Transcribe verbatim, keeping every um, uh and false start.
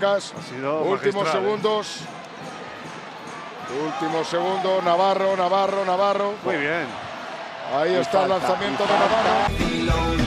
marcas. Últimos magistral. segundos. Último segundo, Navarro, Navarro, Navarro. Muy bien. Ahí está el lanzamiento de Navarro.